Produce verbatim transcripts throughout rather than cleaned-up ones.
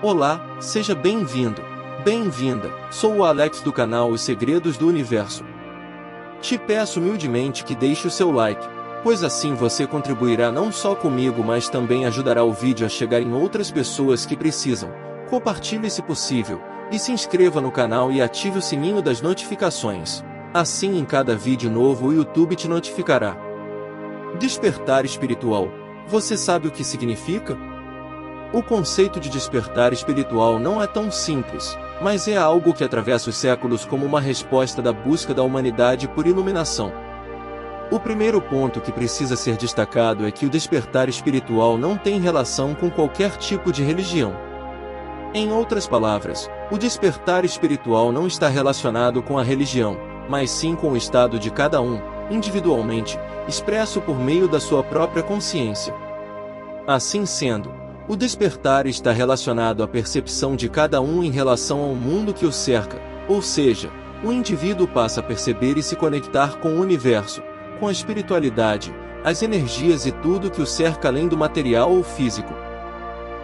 Olá, seja bem-vindo, bem-vinda, sou o Alex do canal Os Segredos do Universo. Te peço humildemente que deixe o seu like, pois assim você contribuirá não só comigo, mas também ajudará o vídeo a chegar em outras pessoas que precisam. Compartilhe se possível, e se inscreva no canal e ative o sininho das notificações. Assim em cada vídeo novo o YouTube te notificará. Despertar espiritual. Você sabe o que significa? O conceito de despertar espiritual não é tão simples, mas é algo que atravessa os séculos como uma resposta da busca da humanidade por iluminação. O primeiro ponto que precisa ser destacado é que o despertar espiritual não tem relação com qualquer tipo de religião. Em outras palavras, o despertar espiritual não está relacionado com a religião, mas sim com o estado de cada um, individualmente, expresso por meio da sua própria consciência. Assim sendo, o despertar está relacionado à percepção de cada um em relação ao mundo que o cerca, ou seja, o indivíduo passa a perceber e se conectar com o universo, com a espiritualidade, as energias e tudo que o cerca além do material ou físico.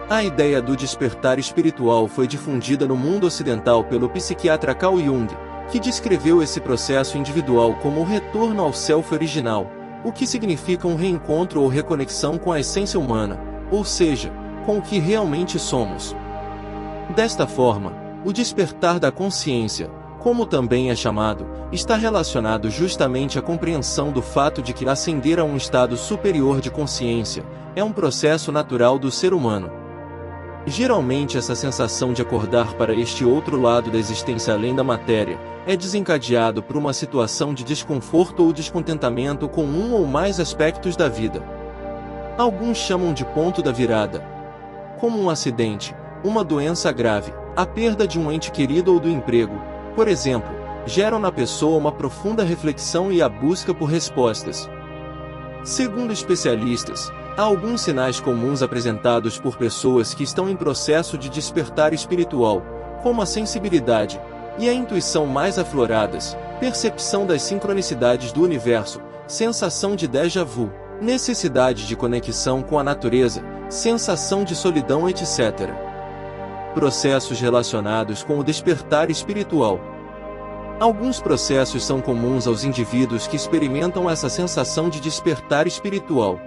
A ideia do despertar espiritual foi difundida no mundo ocidental pelo psiquiatra Carl Jung, que descreveu esse processo individual como o retorno ao self original, o que significa um reencontro ou reconexão com a essência humana, ou seja, com o que realmente somos. Desta forma, o despertar da consciência, como também é chamado, está relacionado justamente à compreensão do fato de que ascender a um estado superior de consciência é um processo natural do ser humano. Geralmente essa sensação de acordar para este outro lado da existência além da matéria é desencadeado por uma situação de desconforto ou descontentamento com um ou mais aspectos da vida. Alguns chamam de ponto da virada, como um acidente, uma doença grave, a perda de um ente querido ou do emprego, por exemplo, geram na pessoa uma profunda reflexão e a busca por respostas. Segundo especialistas, há alguns sinais comuns apresentados por pessoas que estão em processo de despertar espiritual, como a sensibilidade e a intuição mais afloradas, percepção das sincronicidades do universo, sensação de déjà vu, necessidade de conexão com a natureza, sensação de solidão, etcétera. Processos relacionados com o despertar espiritual. Alguns processos são comuns aos indivíduos que experimentam essa sensação de despertar espiritual.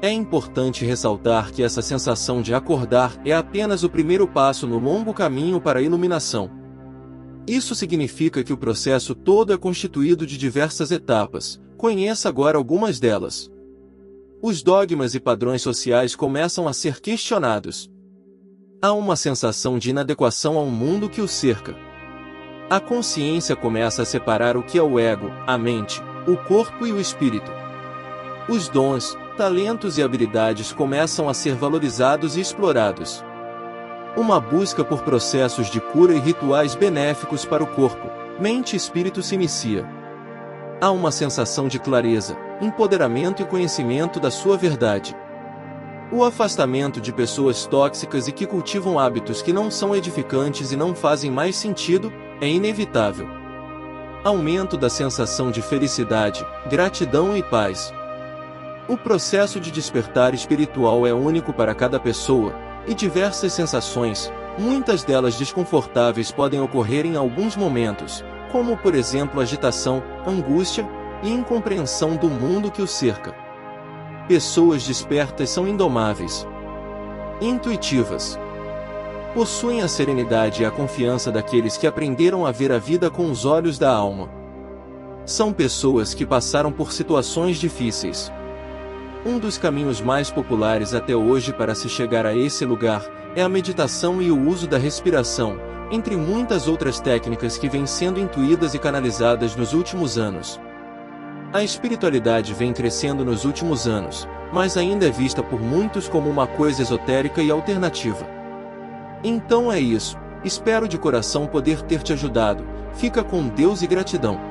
É importante ressaltar que essa sensação de acordar é apenas o primeiro passo no longo caminho para a iluminação. Isso significa que o processo todo é constituído de diversas etapas. Conheça agora algumas delas. Os dogmas e padrões sociais começam a ser questionados. Há uma sensação de inadequação ao mundo que o cerca. A consciência começa a separar o que é o ego, a mente, o corpo e o espírito. Os dons, talentos e habilidades começam a ser valorizados e explorados. Uma busca por processos de cura e rituais benéficos para o corpo, mente e espírito se inicia. Há uma sensação de clareza, empoderamento e conhecimento da sua verdade. O afastamento de pessoas tóxicas e que cultivam hábitos que não são edificantes e não fazem mais sentido é inevitável. Aumento da sensação de felicidade, gratidão e paz. O processo de despertar espiritual é único para cada pessoa, e diversas sensações, muitas delas desconfortáveis, podem ocorrer em alguns momentos, como por exemplo agitação, angústia e incompreensão do mundo que o cerca. Pessoas despertas são indomáveis, intuitivas. Possuem a serenidade e a confiança daqueles que aprenderam a ver a vida com os olhos da alma. São pessoas que passaram por situações difíceis. Um dos caminhos mais populares até hoje para se chegar a esse lugar é a meditação e o uso da respiração, entre muitas outras técnicas que vêm sendo intuídas e canalizadas nos últimos anos. A espiritualidade vem crescendo nos últimos anos, mas ainda é vista por muitos como uma coisa esotérica e alternativa. Então é isso, espero de coração poder ter te ajudado, fica com Deus e gratidão.